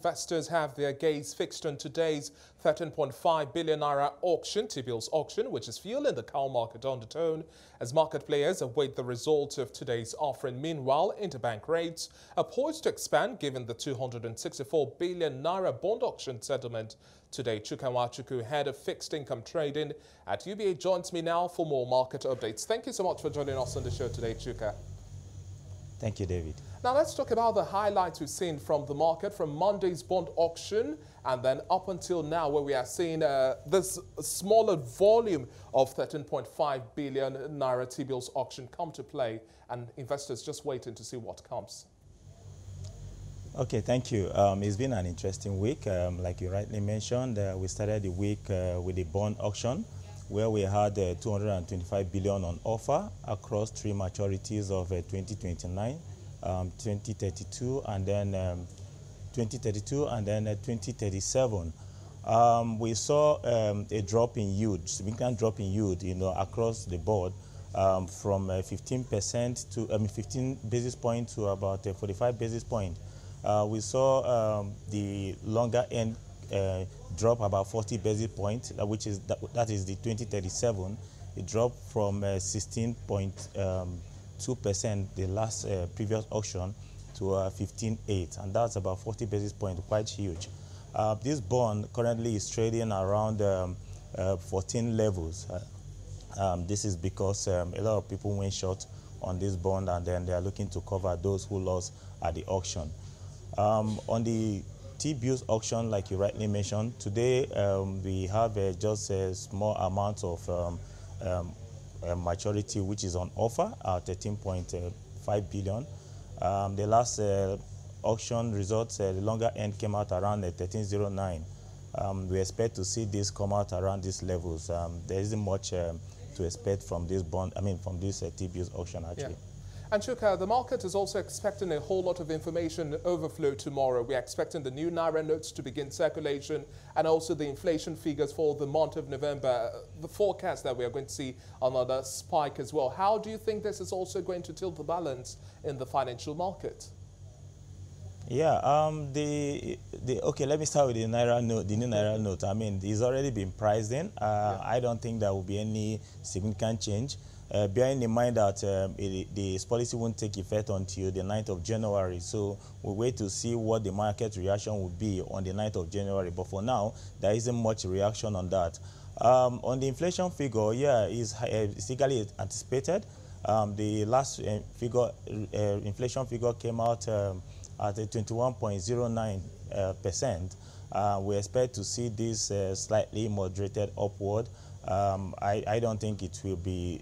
investors have their gaze fixed on today's 13.5 billion naira auction, T-bills auction, which is fueling the cow market undertone as market players await the result of today's offering. Meanwhile, interbank rates are poised to expand given the 264 billion naira bond auction settlement today. Chuka Nwachukwu, head of fixed income trading at UBA, joins me now for more market updates. Thank you so much for joining us on the show today, Chuka. Thank you, David. Now let's talk about the highlights we've seen from the market from Monday's bond auction and then up until now, where we are seeing this smaller volume of 13.5 billion naira T-bills auction come to play, and investors just waiting to see what comes. Okay, thank you. It's been an interesting week. Like you rightly mentioned, we started the week with the bond auction, where we had 225 billion on offer across three maturities of 2029, 2032, and then 2037. We saw a drop in yield, significant drop in yield, across the board, from 15% to 15 basis points to about 45 basis points. We saw the longer end drop about 40 basis points, which is that is the 2037. It dropped from 16.2% the last previous auction to 15.8%, and that's about 40 basis points, quite huge. This bond currently is trading around 14 levels. This is because a lot of people went short on this bond, and then they are looking to cover those who lost at the auction. On the T-bills auction, like you rightly mentioned, today we have just a small amount of maturity which is on offer at 13.5 billion. The last auction results, the longer end came out around 1309. We expect to see this come out around these levels. There isn't much to expect from this bond, from this T-bills auction actually. Yeah. And Chuka, the market is also expecting a whole lot of information overflow tomorrow. We're expecting the new Naira notes to begin circulation and also the inflation figures for the month of November. The forecast that we are going to see another spike as well. How do you think this is also going to tilt the balance in the financial market? Yeah, okay, let me start with the Naira note, the new Naira note. It's already been priced in. I don't think there will be any significant change. Bearing in mind that this policy won't take effect until the 9th of January, so we'll wait to see what the market reaction will be on the 9th of January. But for now, there isn't much reaction on that. On the inflation figure, yeah, it's significantly anticipated. The last inflation figure came out at 21.09%. We expect to see this slightly moderated upward. I don't think it will be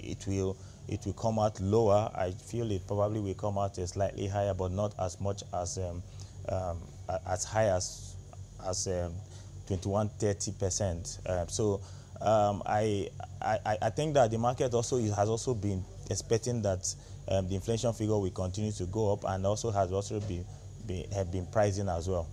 it will come out lower. I feel it probably will come out slightly higher, but not as much as high as 21.30%. So I think that the market also has also been expecting that the inflation figure will continue to go up, and also has also been pricing as well.